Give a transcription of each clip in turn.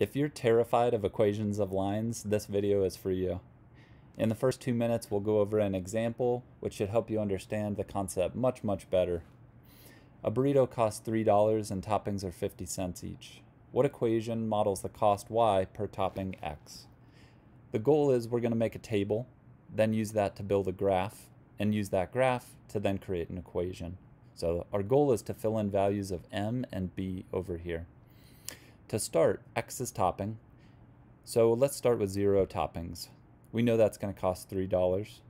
If you're terrified of equations of lines, this video is for you. In the first 2 minutes, we'll go over an example, which should help you understand the concept much, much better. A burrito costs $3 and toppings are 50 cents each. What equation models the cost y per topping x? The goal is we're going to make a table, then use that to build a graph, and use that graph to then create an equation. So our goal is to fill in values of m and b over here. To start, x is topping, so let's start with 0 toppings. We know that's going to cost $3,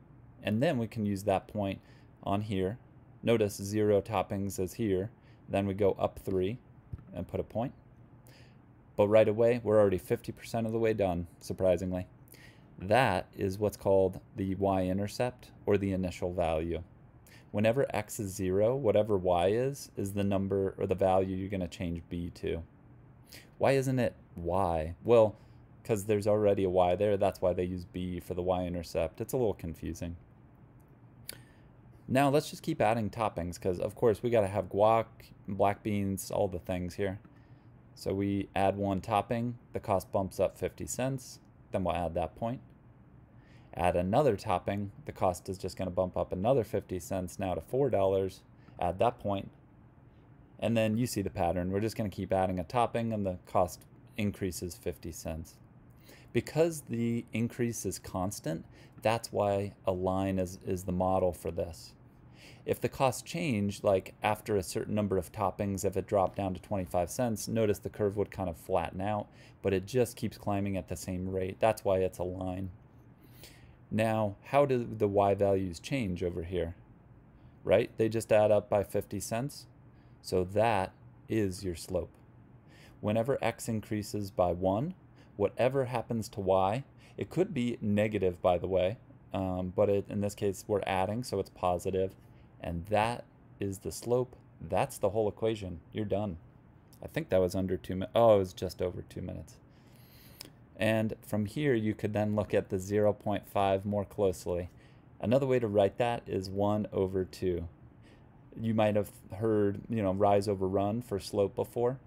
and then we can use that point on here. Notice 0 toppings is here, then we go up 3 and put a point. But right away, we're already 50% of the way done, surprisingly. That is what's called the y-intercept, or the initial value. Whenever x is 0, whatever y is the number or the value you're going to change b to. Why isn't it y? Well, because there's already a y there, that's why they use b for the y-intercept. It's a little confusing. Now let's just keep adding toppings, because of course we got to have guac, black beans, all the things here. So we add one topping, the cost bumps up 50 cents, then we'll add that point. Add another topping, the cost is just going to bump up another 50 cents now to $4, add that point, and then you see the pattern. We're just going to keep adding a topping and the cost increases 50 cents. Because the increase is constant, that's why a line is the model for this. If the cost changed, like after a certain number of toppings, if it dropped down to 25 cents, notice the curve would kind of flatten out, but it just keeps climbing at the same rate. That's why it's a line. Now, how do the y values change over here? Right? They just add up by 50 cents. So that is your slope. Whenever x increases by 1, whatever happens to y, it could be negative, by the way, but in this case we're adding, so it's positive, and that is the slope. That's the whole equation. You're done. I think that was under 2 minutes. Oh, it was just over 2 minutes. And from here you could then look at the 0.5 more closely. Another way to write that is 1 over 2. You might have heard, rise over run for slope before.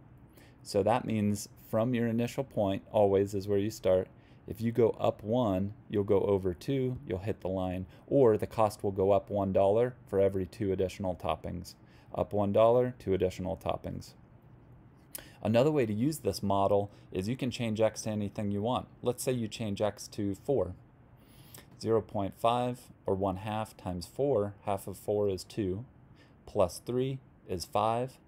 So that means from your initial point, always is where you start. If you go up 1, you'll go over 2, you'll hit the line, or the cost will go up $1 for every 2 additional toppings. Up $1, 2 additional toppings. Another way to use this model is you can change x to anything you want. Let's say you change x to 4. 0.5 or 1/2 times 4, half of 4 is 2. Plus 3 is 5.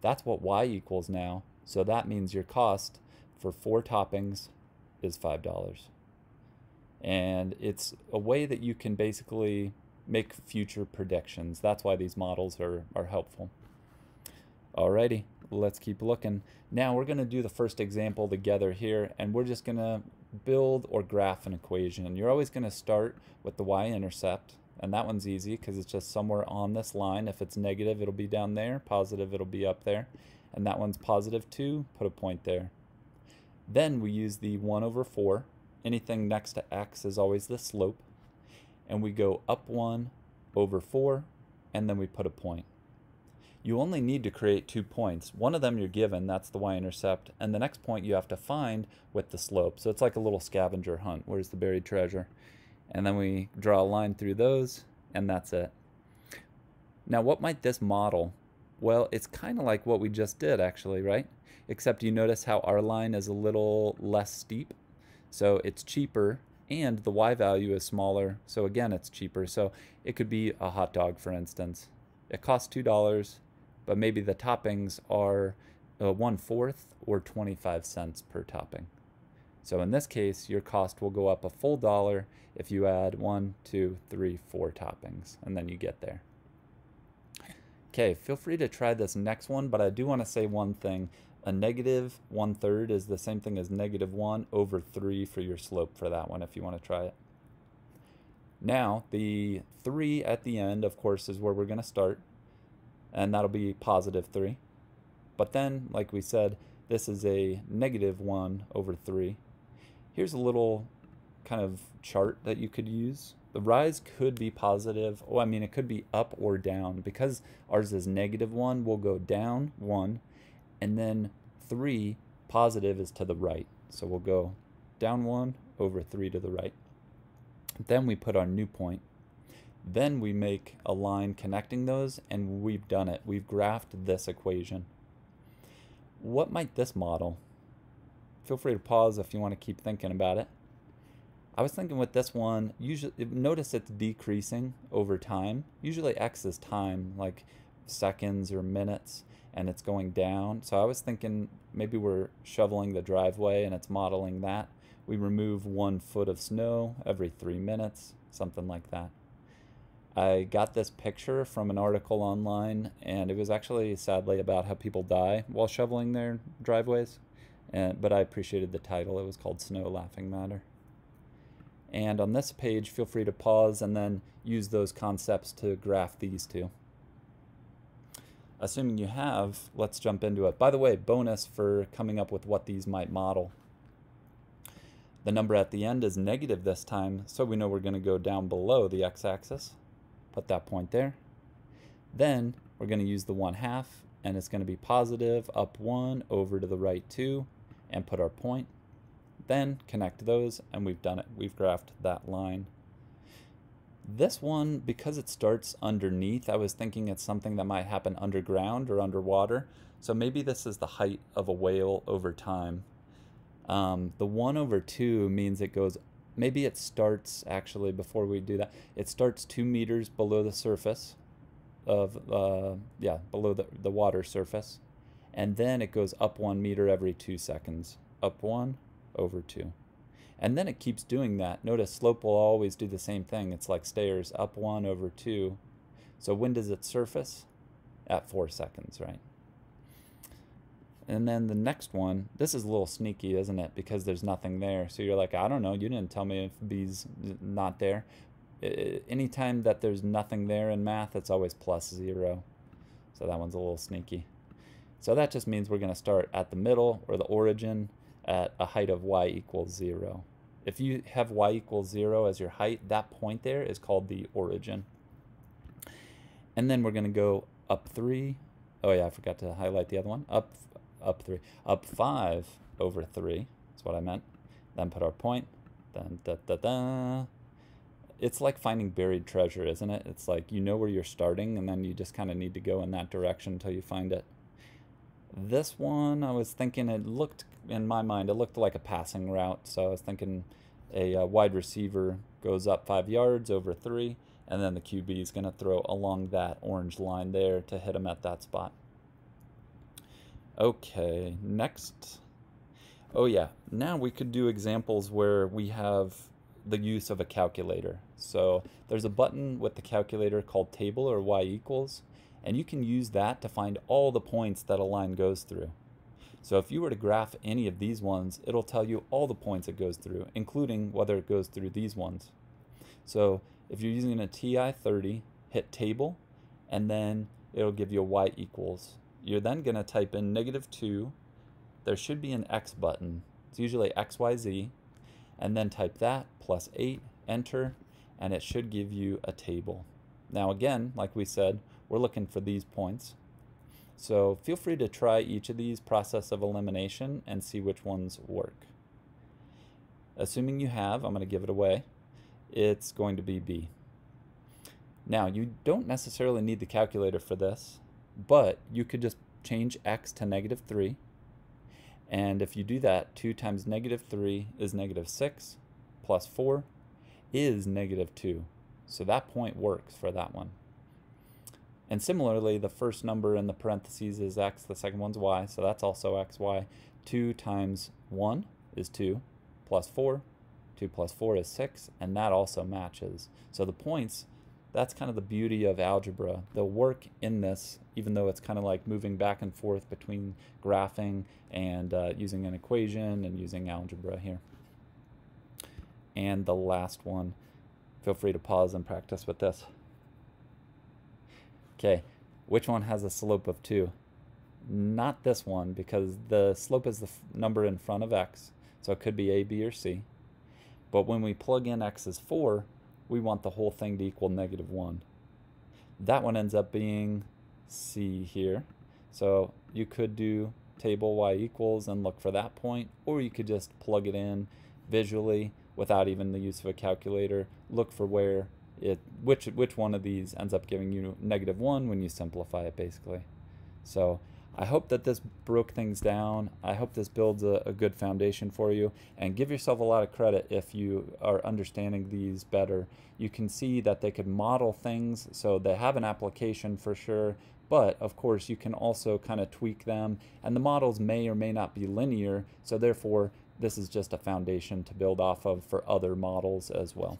That's what y equals now. So that means your cost for 4 toppings is $5. And it's a way that you can basically make future predictions. That's why these models are helpful. Alrighty, let's keep looking. Now we're going to do the first example together here, and we're just going to build or graph an equation. You're always going to start with the y-intercept. And that one's easy because it's just somewhere on this line. If it's negative, it'll be down there. Positive, it'll be up there. And that one's positive 2. Put a point there. Then we use the 1 over 4. Anything next to x is always the slope. And we go up 1 over 4, and then we put a point. You only need to create 2 points. One of them you're given, that's the y-intercept, and the next point you have to find with the slope. So it's like a little scavenger hunt. Where's the buried treasure? And then we draw a line through those, and that's it. Now, what might this model? Well, it's kind of like what we just did, actually, right? Except you notice how our line is a little less steep, so it's cheaper, and the y value is smaller, so again, it's cheaper. So it could be a hot dog, for instance. It costs $2, but maybe the toppings are 1/4 or 25 cents per topping. So in this case, your cost will go up a full dollar if you add 1, 2, 3, 4 toppings, and then you get there. Okay, feel free to try this next one, but I do want to say one thing. A negative 1/3 is the same thing as negative 1 over 3 for your slope for that one if you want to try it. Now, the 3 at the end, of course, is where we're going to start, and that'll be positive 3. But then, like we said, this is a negative 1 over 3. Here's a little kind of chart that you could use. The rise could be positive. Oh, I mean, it could be up or down. Because ours is negative 1, we'll go down 1. And then 3, positive, is to the right. So we'll go down one, over three to the right. Then we put our new point. Then we make a line connecting those, and we've done it. We've graphed this equation. What might this model? Feel free to pause if you want to keep thinking about it. I was thinking with this one, usually notice it's decreasing over time. Usually X is time, like seconds or minutes, and it's going down. So I was thinking maybe we're shoveling the driveway and it's modeling that. We remove 1 foot of snow every 3 minutes, something like that. I got this picture from an article online, and it was actually sadly about how people die while shoveling their driveways, but I appreciated the title. It was called Snow Laughing Matter. And on this page, feel free to pause and then use those concepts to graph these two. Assuming you have, let's jump into it. By the way, bonus for coming up with what these might model. The number at the end is negative this time, so we know we're going to go down below the x-axis. Put that point there. Then we're going to use the 1/2, and it's going to be positive, up 1, over to the right 2, and put our point. Then connect those, and we've done it. We've graphed that line. This one, because it starts underneath, I was thinking it's something that might happen underground or underwater. So maybe this is the height of a whale over time. The 1 over 2 means it goes, maybe it starts, actually, before we do that, it starts 2 meters below the surface of, below the water surface, and then it goes up 1 meter every 2 seconds, up 1 over 2. And then it keeps doing that. Notice slope will always do the same thing. It's like stairs, up 1 over 2. So when does it surface? At 4 seconds, right? And then the next one, this is a little sneaky, isn't it? Because there's nothing there. So you're like, I don't know. You didn't tell me if these not there. Anytime that there's nothing there in math, it's always +0. So that one's a little sneaky. So that just means we're going to start at the middle or the origin at a height of y = 0. If you have y = 0 as your height, that point there is called the origin. And then we're going to go up 3. Oh yeah, I forgot to highlight the other one. Up 3. Up 5 over 3. That's what I meant. Then put our point. Then da-da-da. It's like finding buried treasure, isn't it? It's like you know where you're starting, and then you just kind of need to go in that direction until you find it. This one, I was thinking it looked, in my mind, it looked like a passing route. So I was thinking a wide receiver goes up 5 yards over 3, and then the QB is going to throw along that orange line there to hit him at that spot. Okay, next. Oh yeah, now we could do examples where we have the use of a calculator. So there's a button with the calculator called table or y=, and you can use that to find all the points that a line goes through. So if you were to graph any of these ones, it'll tell you all the points it goes through, including whether it goes through these ones. So if you're using a TI-30, hit table, and then it'll give you a y=. You're then going to type in -2. There should be an X button. It's usually XYZ. And then type that, +8, enter, and it should give you a table. Now again, like we said, we're looking for these points. So feel free to try each of these process of elimination and see which ones work. Assuming you have, I'm going to give it away, it's going to be B. Now, you don't necessarily need the calculator for this, but you could just change X to -3. And if you do that, 2 times -3 is -6, plus 4 is -2. So that point works for that one. And similarly, the first number in the parentheses is X, the second one's Y, so that's also XY. 2 times 1 is 2, plus 4. 2 plus 4 is 6, and that also matches. So the points, that's kind of the beauty of algebra. They'll work in this, even though it's kind of like moving back and forth between graphing and using an equation and using algebra here. And the last one, feel free to pause and practice with this. Okay, which one has a slope of 2? Not this one, because the slope is the number in front of X, so it could be A, B, or C. But when we plug in X as 4, we want the whole thing to equal -1. That one ends up being C here. So you could do table y equals and look for that point, or you could just plug it in visually without even the use of a calculator. Look for where which one of these ends up giving you -1 when you simplify it, basically. So I hope that this broke things down. I hope this builds a good foundation for you, and give yourself a lot of credit if you are understanding these better. You can see that they could model things, so they have an application for sure, but of course you can also kind of tweak them, and the models may or may not be linear, so therefore this is just a foundation to build off of for other models as well.